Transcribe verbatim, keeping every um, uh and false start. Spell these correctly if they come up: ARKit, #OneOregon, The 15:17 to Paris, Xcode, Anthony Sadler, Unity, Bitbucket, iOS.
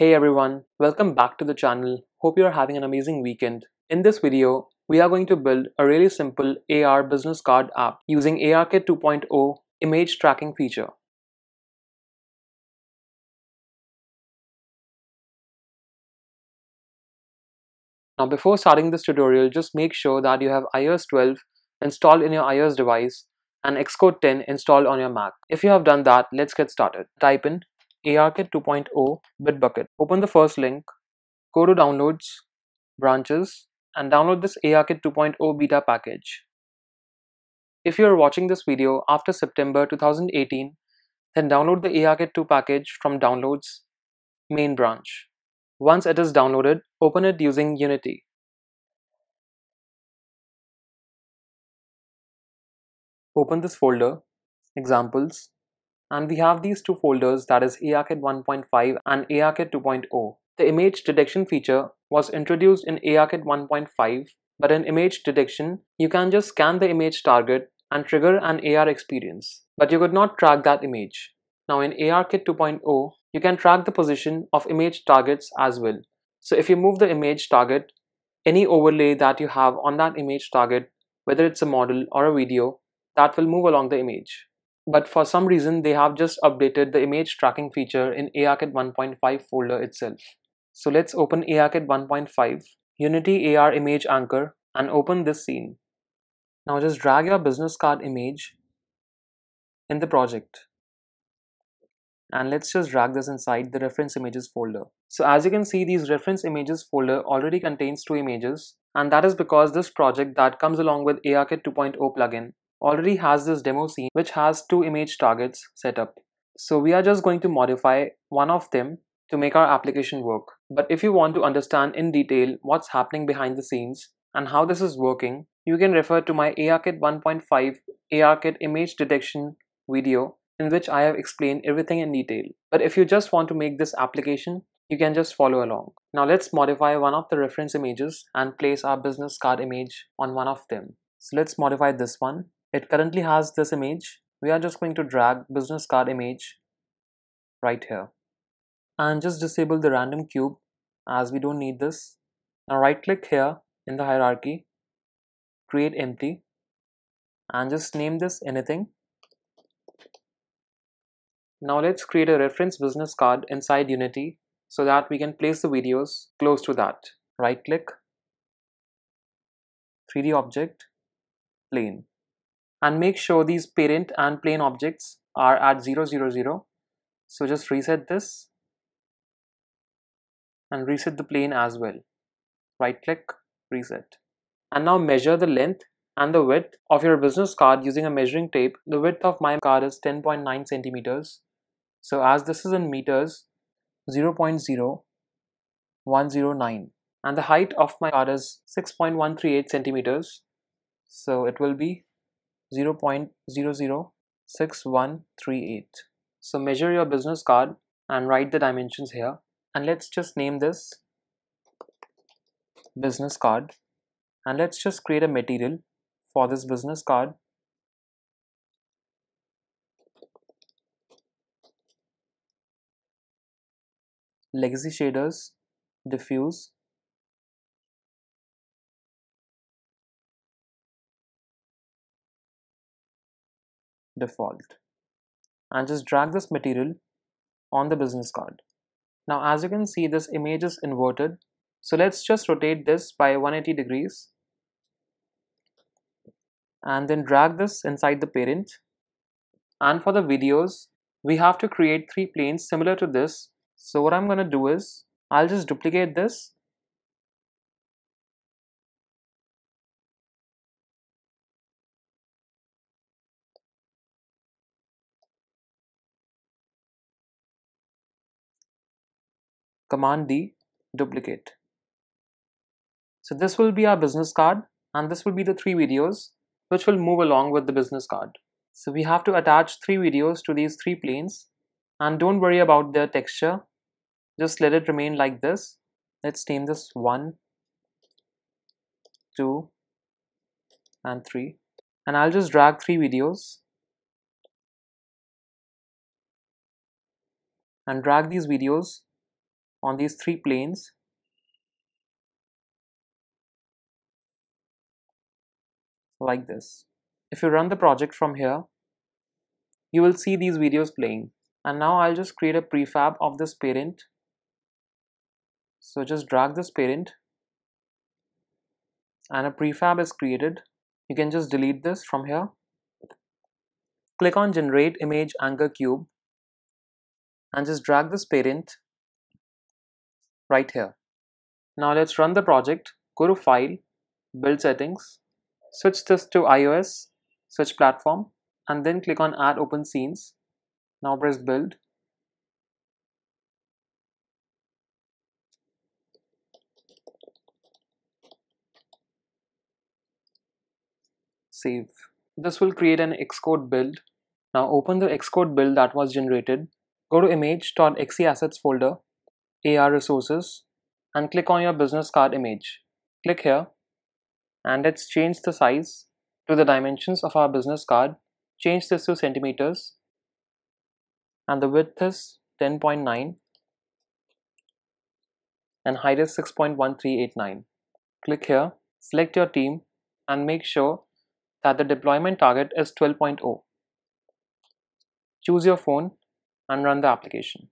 Hey everyone, welcome back to the channel. Hope you are having an amazing weekend. In this video, we are going to build a really simple A R business card app using ARKit two point oh image tracking feature. Now before starting this tutorial, just make sure that you have i O S twelve installed in your iOS device and Xcode ten installed on your Mac. If you have done that, let's get started. Type in ARKit two point oh Bitbucket. Open the first link, go to Downloads, Branches, and download this ARKit two point oh beta package. If you are watching this video after September two thousand eighteen, then download the ARKit two package from Downloads, Main branch. Once it is downloaded, open it using Unity. Open this folder, Examples. And we have these two folders, that is ARKit one point five and ARKit two point oh. The image detection feature was introduced in ARKit one point five, but in image detection, you can just scan the image target and trigger an A R experience, but you could not track that image. Now in ARKit two point oh, you can track the position of image targets as well. So if you move the image target, any overlay that you have on that image target, whether it's a model or a video, that will move along the image. But for some reason, they have just updated the image tracking feature in ARKit one point five folder itself. So let's open ARKit one point five, Unity A R Image Anchor, and open this scene. Now just drag your business card image in the project. And let's just drag this inside the reference images folder. So as you can see, these reference images folder already contains two images, and that is because this project that comes along with ARKit two point oh plugin already has this demo scene which has two image targets set up. So we are just going to modify one of them to make our application work. But if you want to understand in detail what's happening behind the scenes and how this is working, you can refer to my ARKit one point five ARKit image detection video in which I have explained everything in detail. But if you just want to make this application, you can just follow along. Now let's modify one of the reference images and place our business card image on one of them. So let's modify this one. It currently has this image. We are just going to drag business card image right here. And just disable the random cube as we don't need this. Now right click here in the hierarchy, create empty, and just name this anything. Now let's create a reference business card inside Unity so that we can place the videos close to that. Right click, three D object, plane. And make sure these parent and plane objects are at zero zero zero. So just reset this and reset the plane as well. Right click, reset. And now measure the length and the width of your business card using a measuring tape. The width of my card is ten point nine centimeters. So as this is in meters, zero point zero one zero nine. And the height of my card is six point one three eight centimeters. So it will be zero point zero zero six one three eight. So measure your business card and write the dimensions here, and let's just name this business card, and let's just create a material for this business card. Legacy shaders, diffuse, default, and just drag this material on the business card. Now as you can see, this image is inverted, so let's just rotate this by one hundred eighty degrees and then drag this inside the parent. And for the videos, we have to create three planes similar to this. So what I'm gonna do is I'll just duplicate this Command D, duplicate. So this will be our business card, and this will be the three videos which will move along with the business card. So we have to attach three videos to these three planes, and don't worry about their texture. Just let it remain like this. Let's name this one, two, and three. And I'll just drag three videos and drag these videos on these three planes. Like this. If you run the project from here, you will see these videos playing. And now I'll just create a prefab of this parent. So just drag this parent and a prefab is created. You can just delete this from here. Click on Generate Image Anchor Cube and just drag this parent right here. Now let's run the project. Go to File, Build Settings, switch this to iOS, switch platform, and then click on Add Open Scenes. Now press Build. Save. This will create an Xcode build. Now open the Xcode build that was generated. Go to image.exe assets folder, A R resources, and click on your business card image. Click here and let's change the size to the dimensions of our business card. Change this to centimeters and the width is ten point nine and height is six point one three eight nine. Click here, select your team and make sure that the deployment target is twelve point zero. Choose your phone and run the application.